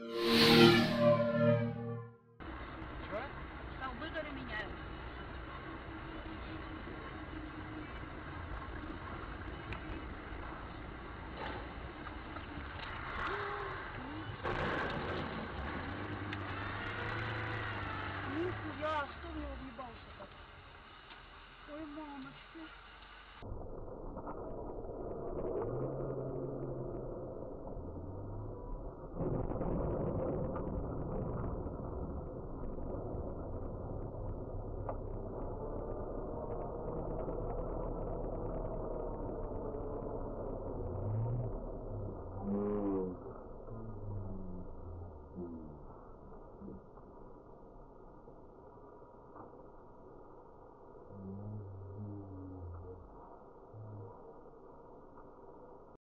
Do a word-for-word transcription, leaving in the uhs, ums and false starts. Я что мне объебался-то? Ой, мамочки.